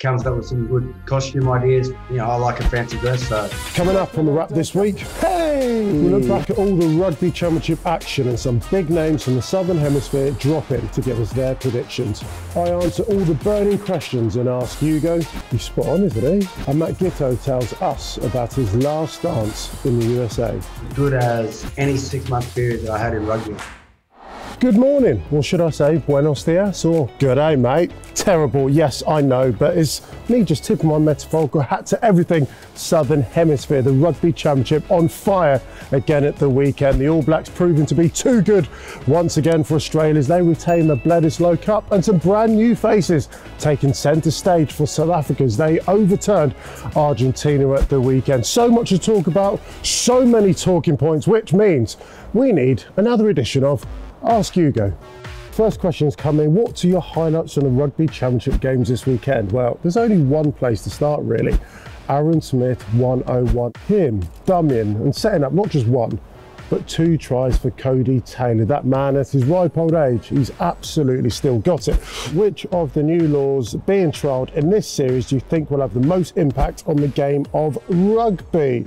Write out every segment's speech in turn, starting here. comes up with some good costume ideas. You know, I like a fancy dress, so. Coming up on The Wrap this week, hey! We look back at all the Rugby Championship action and some big names from the Southern Hemisphere drop in to give us their predictions. I answer all the burning questions and ask Ugo, he's spot on, isn't he? And Matt Giteau tells us about his last dance in the USA. As good as any 6-month period that I had in rugby. Good morning, or should I say buenos dias, or good day, mate. Terrible, yes, I know, but it's me just tipping my metaphorical hat to everything Southern Hemisphere. The Rugby Championship on fire again at the weekend. The All Blacks proving to be too good once again for Australians. They retain the Bledisloe Cup, and some brand new faces taking centre stage for South Africans. They overturned Argentina at the weekend. So much to talk about, so many talking points, which means we need another edition of Ask Ugo. First question's coming. What are your highlights on the Rugby Championship games this weekend? Well, there's only one place to start, really. Aaron Smith 101. Him dummying and setting up not just one, but two tries for Cody Taylor. That man at his ripe old age, he's absolutely still got it. Which of the new laws being trialled in this series do you think will have the most impact on the game of rugby?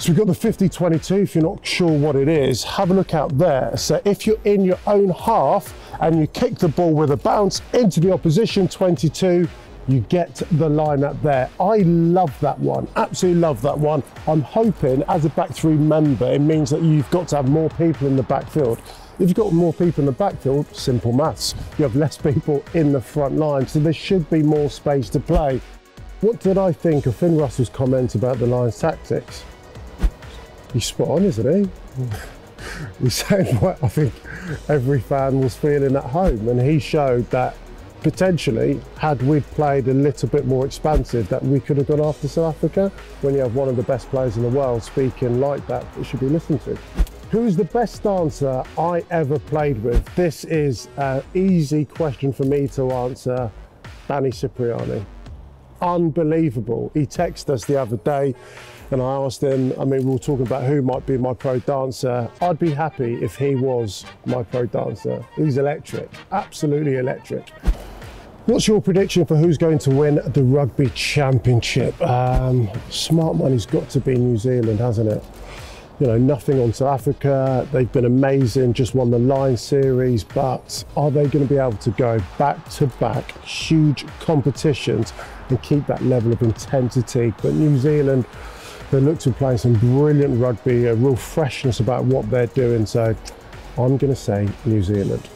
So we've got the 50-22, if you're not sure what it is, have a look out there. So if you're in your own half and you kick the ball with a bounce into the opposition 22, you get the line up there. I love that one, absolutely love that one. I'm hoping as a back three member, it means that you've got to have more people in the backfield. If you've got more people in the backfield, simple maths, you have less people in the front line. So there should be more space to play. What did I think of Finn Russell's comment about the Lions' tactics? He's spot on, isn't he? He's saying what I think every fan was feeling at home, and he showed that potentially, had we played a little bit more expansive, that we could have gone after South Africa. When you have one of the best players in the world speaking like that, it should be listened to. Who's the best dancer I ever played with? This is an easy question for me to answer. Danny Cipriani. Unbelievable. He texted us the other day, and I asked him, I mean, we were talking about who might be my pro dancer. I'd be happy if he was my pro dancer. He's electric, absolutely electric. What's your prediction for who's going to win the Rugby Championship? Smart money's got to be New Zealand, hasn't it? You know, nothing on South Africa. They've been amazing, just won the Lions series, but are they going to be able to go back-to-back huge competitions and keep that level of intensity? But New Zealand, they look to play some brilliant rugby, a real freshness about what they're doing. So I'm going to say New Zealand.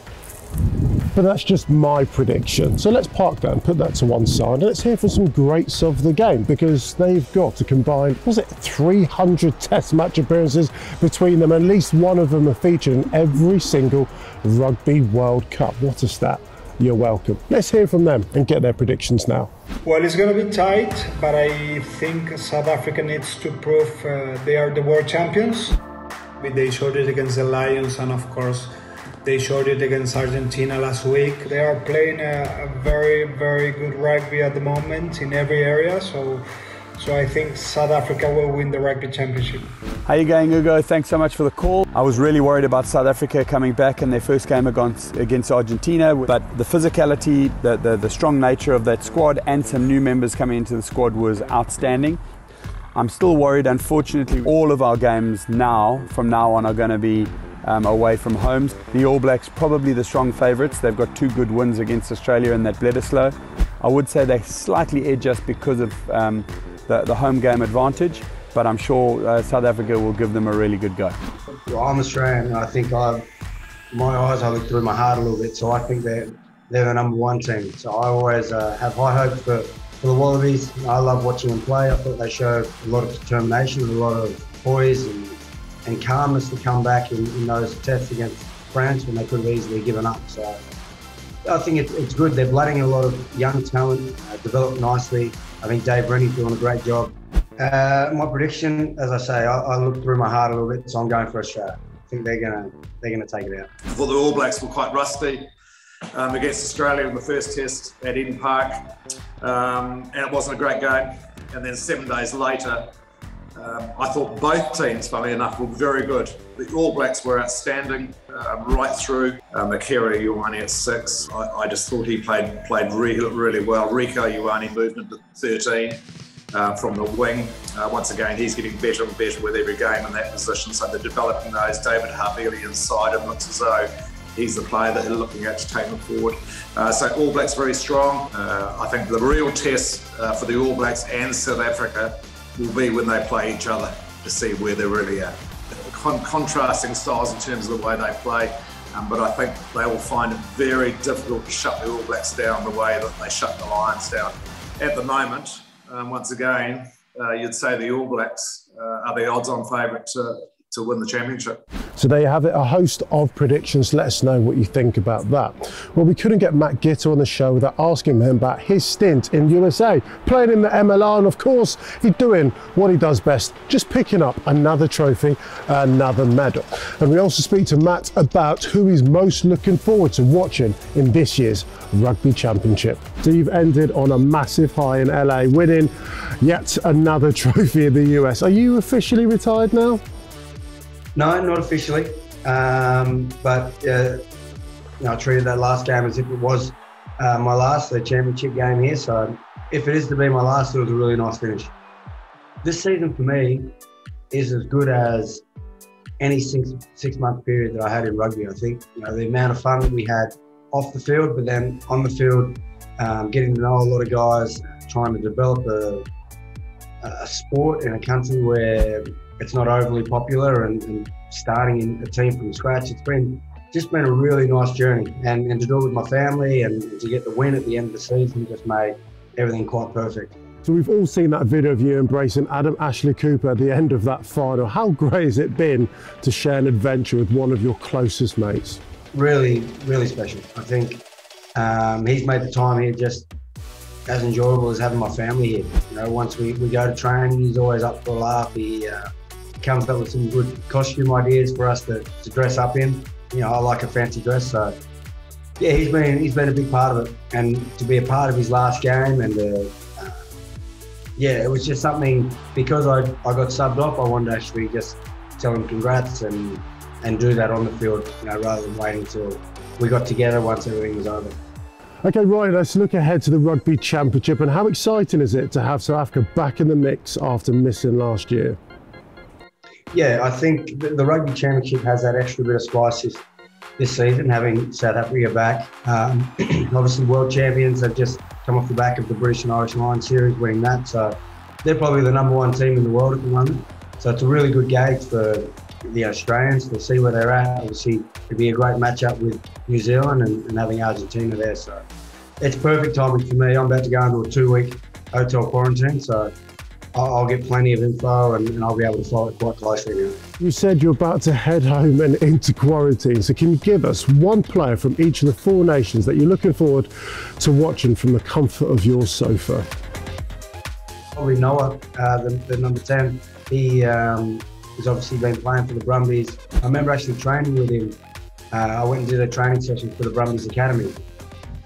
But that's just my prediction. So let's park that and put that to one side. And let's hear from some greats of the game, because they've got a combined, was it 300 test match appearances between them? At least one of them are featured in every single Rugby World Cup. What a stat. You're welcome. Let's hear from them and get their predictions now. Well, it's going to be tight, but I think South Africa needs to prove they are the world champions. They showed it against the Lions, and of course, they showed it against Argentina last week. They are playing a very, very good rugby at the moment in every area, so I think South Africa will win the Rugby Championship. How you going, Ugo? Thanks so much for the call. I was really worried about South Africa coming back in their first game against Argentina, but the physicality, the strong nature of that squad and some new members coming into the squad was outstanding. I'm still worried, unfortunately, all of our games now, from now on, are going to be away from home. The All Blacks, probably the strong favourites. They've got two good wins against Australia in that Bledisloe. I would say they slightly edge us because of the home game advantage, but I'm sure South Africa will give them a really good go. Well, I'm Australian, and I think I look through my heart a little bit, so I think they're the number one team. So I always have high hopes for the Wallabies. I love watching them play. I thought they showed a lot of determination, a lot of poise and calmness to come back in those tests against France when they could have easily given up. So I think it's good. They're blooding a lot of young talent, developed nicely. I think Dave Rennie's doing a great job. My prediction, as I say, I look through my heart a little bit, so I'm going for Australia. I think they're gonna take it out. I thought the All Blacks were quite rusty against Australia in the first test at Eden Park, and it wasn't a great game. And then 7 days later, I thought both teams, funnily enough, were very good. The All Blacks were outstanding right through. Makerio Ioane at 6. I just thought he played really well. Rico Ioane moved into 13 from the wing. Once again, he's getting better and better with every game in that position. So they're developing those. David Harveli inside and Matsozo. He's the player that they're looking at to take them forward. So All Blacks very strong. I think the real test for the All Blacks and South Africa will be when they play each other to see where they really are. Contrasting styles in terms of the way they play, but I think they will find it very difficult to shut the All Blacks down the way that they shut the Lions down. At the moment, once again, you'd say the All Blacks are the odds-on favourite to win the championship. So there you have it, a host of predictions. Let us know what you think about that. Well, we couldn't get Matt Giteau on the show without asking him about his stint in USA, playing in the MLR, and of course, he's doing what he does best, just picking up another trophy, another medal. And we also speak to Matt about who he's most looking forward to watching in this year's Rugby Championship. So you've ended on a massive high in LA, winning yet another trophy in the US. Are you officially retired now? No, not officially, but I treated that last game as if it was my last, the championship game here. So if it is to be my last, it was a really nice finish. This season for me is as good as any six-month period that I had in rugby, I think. You know, the amount of fun that we had off the field, but then on the field, getting to know a lot of guys, trying to develop a sport in a country where it's not overly popular, and starting in a team from scratch, it's been just been a really nice journey, and to do it with my family and to get the win at the end of the season just made everything quite perfect. So we've all seen that video of you embracing Adam Ashley Cooper at the end of that final. How great has it been to share an adventure with one of your closest mates? Really, really special. I think he's made the time here just as enjoyable as having my family here. You know, once we go to training, he's always up for a laugh. He comes up with some good costume ideas for us to dress up in. You know, I like a fancy dress, so yeah, he's been a big part of it, and to be a part of his last game, and yeah, it was just something, because I got subbed off, I wanted to actually just tell him congrats and do that on the field, you know, rather than waiting till we got together once everything was over. Okay, right, let's look ahead to the Rugby Championship, and how exciting is it to have South Africa back in the mix after missing last year? Yeah, I think the Rugby Championship has that extra bit of spice this season, having South Africa back. Obviously, world champions have just come off the back of the British and Irish Lions series, winning that. So they're probably the #1 team in the world at the moment. So it's a really good gauge for the Australians to see where they're at. Obviously, it'd be a great matchup with New Zealand and having Argentina there. So it's perfect timing for me. I'm about to go into a 2-week hotel quarantine, so I'll get plenty of info and I'll be able to follow it quite closely. You said you're about to head home and into quarantine, so can you give us one player from each of the 4 nations that you're looking forward to watching from the comfort of your sofa? Probably Noah, the #10. He has obviously been playing for the Brumbies. I remember actually training with him. I went and did a training session for the Brumbies Academy,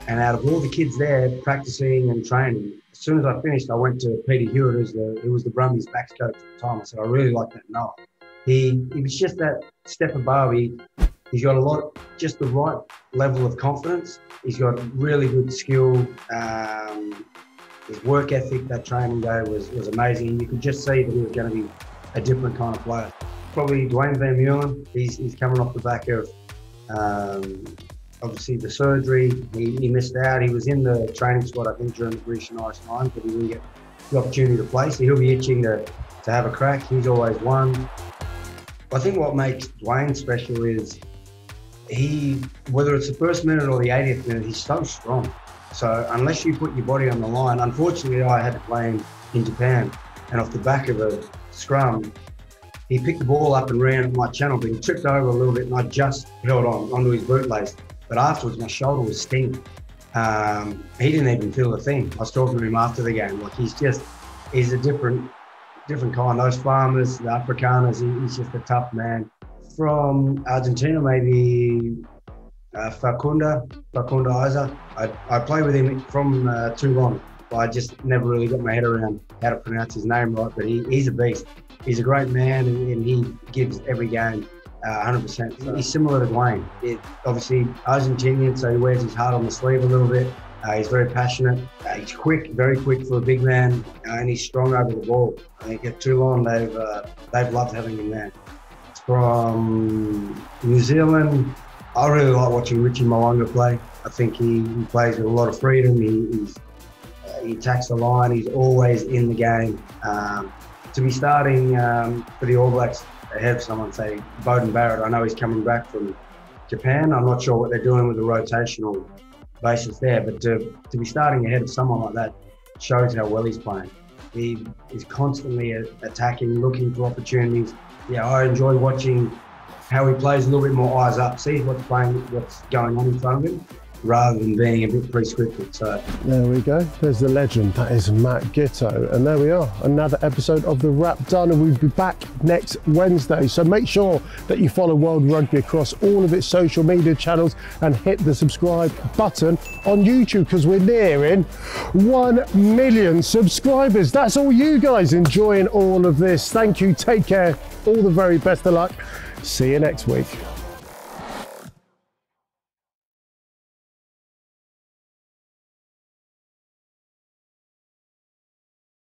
and out of all the kids there practicing and training, as soon as I finished, I went to Peter Hewitt, who was the Brumbies backs coach at the time. I said, I really like that Noah. He was just that step above. He's got a lot, just the right level of confidence. He's got really good skill. His work ethic that training day was amazing. You could just see that he was going to be a different kind of player. Probably Dwayne Van Muren. He's coming off the back of obviously the surgery. He missed out. He was in the training squad, I think, during the British and Irish Lions, but he didn't get the opportunity to play, so he'll be itching to have a crack. He's always won. I think what makes Dwayne special is whether it's the first minute or the 80th minute, he's so strong. So unless you put your body on the line, unfortunately I had to play him in Japan, and off the back of a scrum, he picked the ball up and ran at my channel, but he tripped over a little bit and I just held on onto his bootlace. But afterwards, my shoulder was stinging. He didn't even feel a thing. I was talking to him after the game. Like, he's a different kind. Those farmers, the Afrikaners, he's just a tough man. From Argentina, maybe Facundo Isa. I played with him from Toulon. I just never really got my head around how to pronounce his name right, but he's a beast. He's a great man, and he gives every game 100%. So he's similar to Dwayne. Obviously Argentinian, so he wears his heart on the sleeve a little bit. He's very passionate. He's quick, very quick for a big man, and he's strong over the ball. I think at Toulon, they've loved having him there. From New Zealand, I really like watching Richie Mo'unga play. I think he plays with a lot of freedom. He attacks the line. He's always in the game. To be starting for the All Blacks, I have someone say Beauden Barrett. I know he's coming back from Japan. I'm not sure what they're doing with the rotational basis there, but to be starting ahead of someone like that shows how well he's playing. He is constantly attacking, looking for opportunities. Yeah, I enjoy watching how he plays a little bit more eyes up, sees what's going on in front of him, rather than being a bit prescriptive. So there we go. There's the legend. That is Matt Giteau. And there we are. Another episode of The Wrap done, and we'll be back next Wednesday. So make sure that you follow World Rugby across all of its social media channels and hit the subscribe button on YouTube, because we're nearing 1 million subscribers. That's all you guys enjoying all of this. Thank you. Take care. All the very best of luck. See you next week.